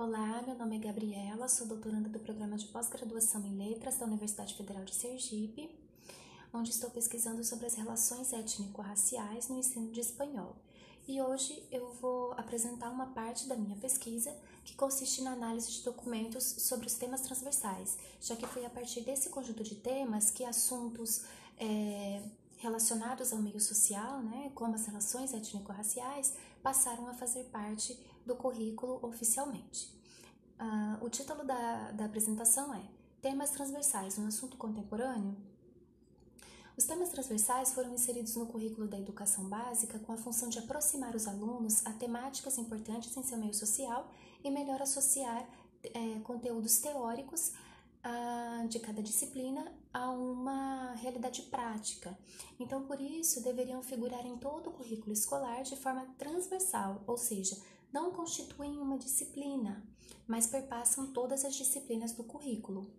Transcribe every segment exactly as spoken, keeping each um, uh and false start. Olá, meu nome é Gabriela, sou doutoranda do Programa de Pós-Graduação em Letras da Universidade Federal de Sergipe, onde estou pesquisando sobre as relações étnico-raciais no ensino de espanhol. E hoje eu vou apresentar uma parte da minha pesquisa que consiste na análise de documentos sobre os temas transversais, já que foi a partir desse conjunto de temas que assuntos é, relacionados ao meio social, né, como as relações étnico-raciais, passaram a fazer parte do currículo oficialmente. Uh, o título da, da apresentação é Temas Transversais, um assunto contemporâneo? Os temas transversais foram inseridos no currículo da educação básica com a função de aproximar os alunos a temáticas importantes em seu meio social e melhor associar é, conteúdos teóricos a, de cada disciplina a uma realidade prática. Então, por isso, deveriam figurar em todo o currículo escolar de forma transversal, ou seja, não constituem uma disciplina, mas perpassam todas as disciplinas do currículo.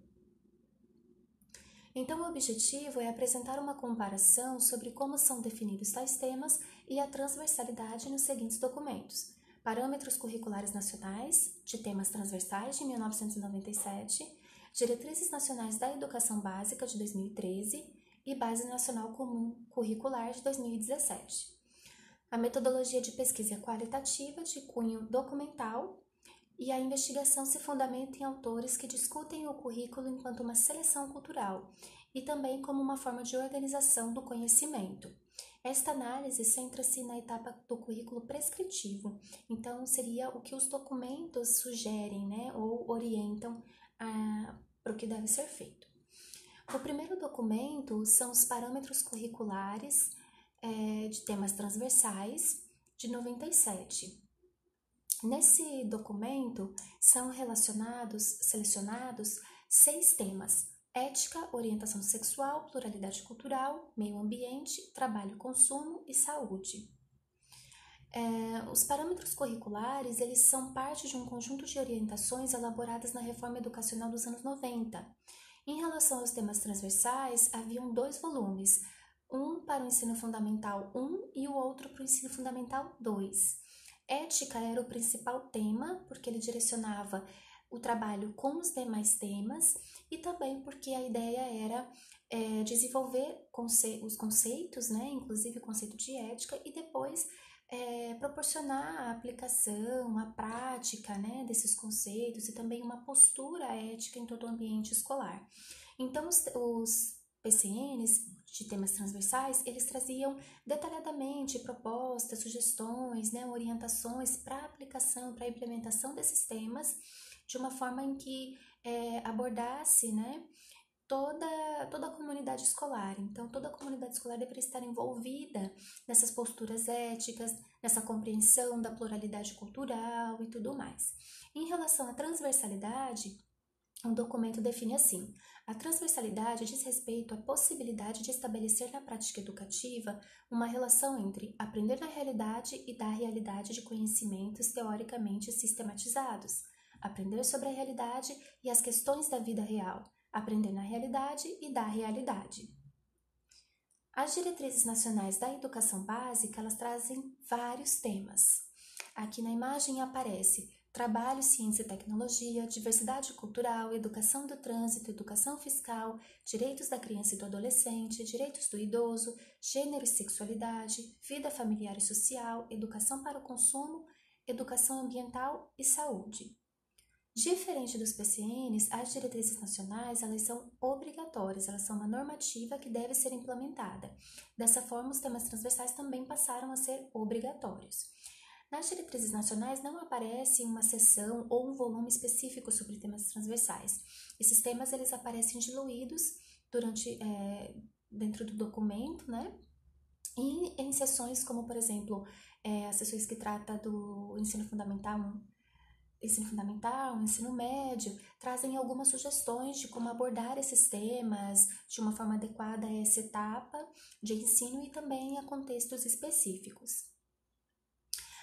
Então, o objetivo é apresentar uma comparação sobre como são definidos tais temas e a transversalidade nos seguintes documentos: Parâmetros Curriculares Nacionais, de Temas Transversais, de mil novecentos e noventa e sete, Diretrizes Nacionais da Educação Básica, de dois mil e treze, e Base Nacional Comum Curricular, de dois mil e dezessete. A metodologia de pesquisa é qualitativa, de cunho documental, e a investigação se fundamenta em autores que discutem o currículo enquanto uma seleção cultural e também como uma forma de organização do conhecimento. Esta análise centra-se na etapa do currículo prescritivo, então seria o que os documentos sugerem, né, ou orientam para o que deve ser feito. O primeiro documento são os Parâmetros Curriculares É, de Temas Transversais, de noventa e sete. Nesse documento são relacionados, selecionados seis temas: ética, orientação sexual, pluralidade cultural, meio ambiente, trabalho, consumo e saúde. É, os parâmetros curriculares, eles são parte de um conjunto de orientações elaboradas na reforma educacional dos anos noventa. Em relação aos temas transversais, haviam dois volumes, um para o ensino fundamental um e o outro para o ensino fundamental dois. Ética era o principal tema, porque ele direcionava o trabalho com os demais temas e também porque a ideia era é, desenvolver conce- os conceitos, né, inclusive o conceito de ética, e depois é, proporcionar a aplicação, a prática, né, desses conceitos e também uma postura ética em todo o ambiente escolar. Então, os, os P C Ns de temas transversais, eles traziam detalhadamente propostas, sugestões, né, orientações para aplicação, para implementação desses temas, de uma forma em que é, abordasse, né, toda, toda a comunidade escolar. Então, toda a comunidade escolar deveria estar envolvida nessas posturas éticas, nessa compreensão da pluralidade cultural e tudo mais. Em relação à transversalidade, um documento define assim: a transversalidade diz respeito à possibilidade de estabelecer na prática educativa uma relação entre aprender na realidade e da realidade de conhecimentos teoricamente sistematizados, aprender sobre a realidade e as questões da vida real, aprender na realidade e da realidade. As diretrizes nacionais da educação básica, elas trazem vários temas. Aqui na imagem aparece trabalho, ciência e tecnologia, diversidade cultural, educação do trânsito, educação fiscal, direitos da criança e do adolescente, direitos do idoso, gênero e sexualidade, vida familiar e social, educação para o consumo, educação ambiental e saúde. Diferente dos P C Ns, as diretrizes nacionais, elas são obrigatórias, elas são uma normativa que deve ser implementada. Dessa forma, os temas transversais também passaram a ser obrigatórios. Nas diretrizes nacionais não aparece uma seção ou um volume específico sobre temas transversais. Esses temas, eles aparecem diluídos durante, é, dentro do documento, né? E em sessões como, por exemplo, é, as sessões que tratam do ensino fundamental, ensino fundamental, ensino médio, trazem algumas sugestões de como abordar esses temas de uma forma adequada a essa etapa de ensino e também a contextos específicos.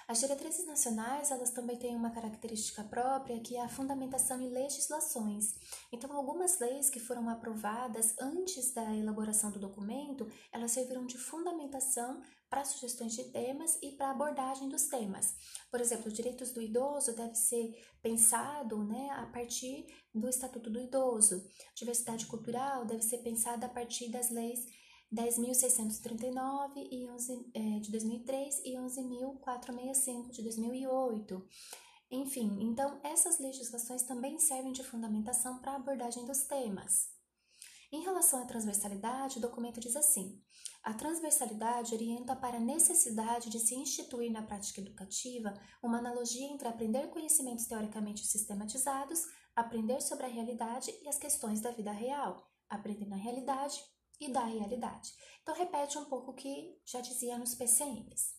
As diretrizes nacionais, elas também têm uma característica própria, que é a fundamentação em legislações. Então, algumas leis que foram aprovadas antes da elaboração do documento, elas serviram de fundamentação para sugestões de temas e para abordagem dos temas. Por exemplo, os direitos do idoso deve ser pensado, né, a partir do Estatuto do Idoso. Diversidade cultural deve ser pensada a partir das leis dez mil seiscentos e trinta e nove e onze, é, de dois mil e três e onze mil quatrocentos e sessenta e cinco de dois mil e oito. Enfim, então essas legislações também servem de fundamentação para a abordagem dos temas. Em relação à transversalidade, o documento diz assim: a transversalidade orienta para a necessidade de se instituir na prática educativa uma analogia entre aprender conhecimentos teoricamente sistematizados, aprender sobre a realidade e as questões da vida real, aprender na realidade e da realidade. Então, repete um pouco o que já dizia nos P C Ns.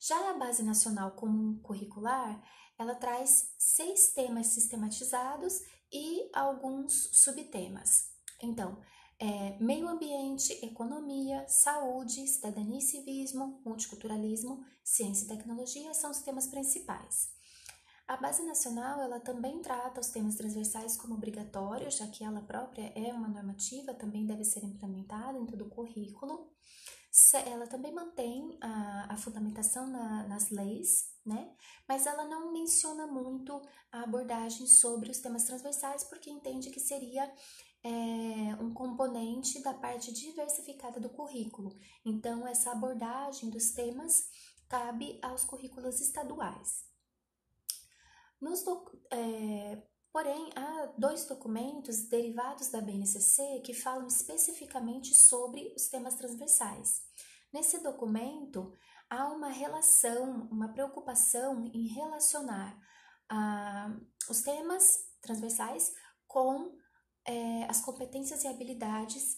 Já a Base Nacional Comum Curricular, ela traz seis temas sistematizados e alguns subtemas. Então, é, meio ambiente, economia, saúde, cidadania e civismo, multiculturalismo, ciência e tecnologia são os temas principais. A Base Nacional, ela também trata os temas transversais como obrigatórios, já que ela própria é uma normativa, também deve ser implementada em todo o currículo. Ela também mantém a, a fundamentação na, nas leis, né? Mas ela não menciona muito a abordagem sobre os temas transversais, porque entende que seria é, um componente da parte diversificada do currículo. Então, essa abordagem dos temas cabe aos currículos estaduais. Nos do, é, porém, há dois documentos derivados da B N C C que falam especificamente sobre os temas transversais. Nesse documento, há uma relação, uma preocupação em relacionar ah, os temas transversais com eh, as competências e habilidades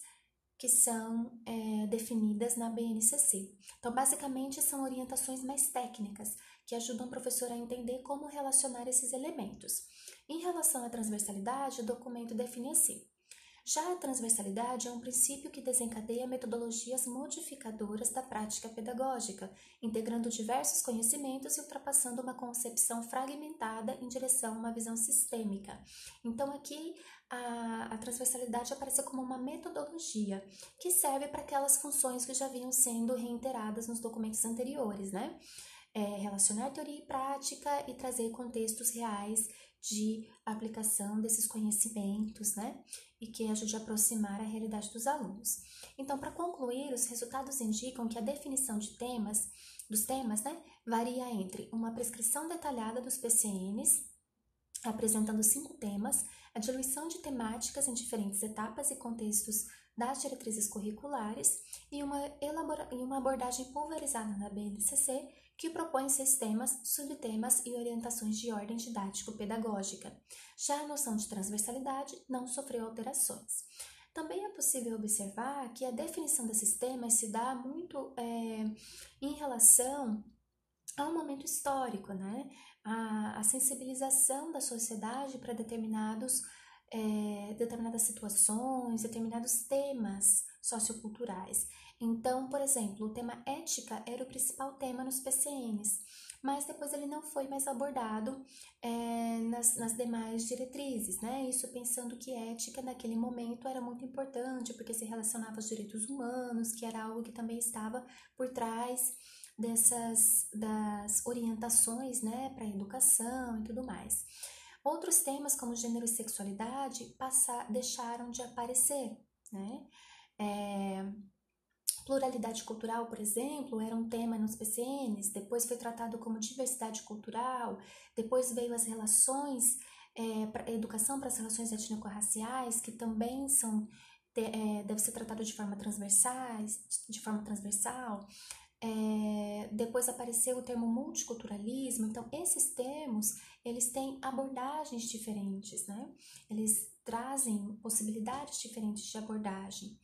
que são é, definidas na B N C C. Então, basicamente, são orientações mais técnicas que ajudam o professor a entender como relacionar esses elementos. Em relação à transversalidade, o documento define assim: já a transversalidade é um princípio que desencadeia metodologias modificadoras da prática pedagógica, integrando diversos conhecimentos e ultrapassando uma concepção fragmentada em direção a uma visão sistêmica. Então, aqui a, a transversalidade aparece como uma metodologia que serve para aquelas funções que já vinham sendo reiteradas nos documentos anteriores, né? É relacionar teoria e prática e trazer contextos reais de aplicação desses conhecimentos, né? E que ajude a aproximar a realidade dos alunos. Então, para concluir, os resultados indicam que a definição de temas, dos temas, né, varia entre uma prescrição detalhada dos P C Ns, apresentando cinco temas, a diluição de temáticas em diferentes etapas e contextos das diretrizes curriculares e uma, elabora- e uma abordagem pulverizada na B N C C, que propõe seis temas, subtemas e orientações de ordem didático-pedagógica. Já a noção de transversalidade não sofreu alterações. Também é possível observar que a definição desses temas se dá muito é, em relação ao momento histórico, né? A, a sensibilização da sociedade para determinados, é, determinadas situações, determinados temas socioculturais. Então, por exemplo, o tema ética era o principal tema nos P C Ns, mas depois ele não foi mais abordado é, nas, nas demais diretrizes, né? Isso pensando que ética naquele momento era muito importante, porque se relacionava aos direitos humanos, que era algo que também estava por trás dessas das orientações, né, para a educação e tudo mais. Outros temas, como gênero e sexualidade, passar, deixaram de aparecer, né? É, pluralidade cultural, por exemplo, era um tema nos P C Ns, depois foi tratado como diversidade cultural, depois veio as relações, é, pra, educação para as relações étnico-raciais, que também são, te, é, deve ser tratado de forma transversais, de forma transversal. É, depois apareceu o termo multiculturalismo. Então, esses termos, eles têm abordagens diferentes, né? Eles trazem possibilidades diferentes de abordagem.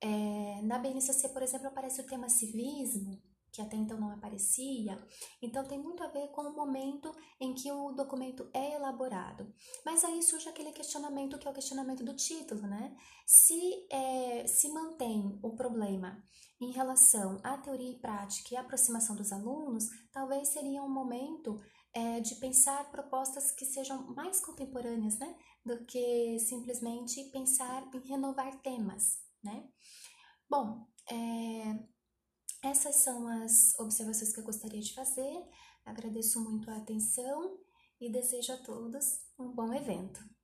É, na B N C C, por exemplo, aparece o tema civismo, que até então não aparecia. Então tem muito a ver com o momento em que o documento é elaborado. Mas aí surge aquele questionamento que é o questionamento do título, né? Se, é, se mantém o problema em relação à teoria e prática e à aproximação dos alunos, talvez seria um momento é, de pensar propostas que sejam mais contemporâneas, né? Do que simplesmente pensar em renovar temas, né? Bom, é, essas são as observações que eu gostaria de fazer. Agradeço muito a atenção e desejo a todos um bom evento.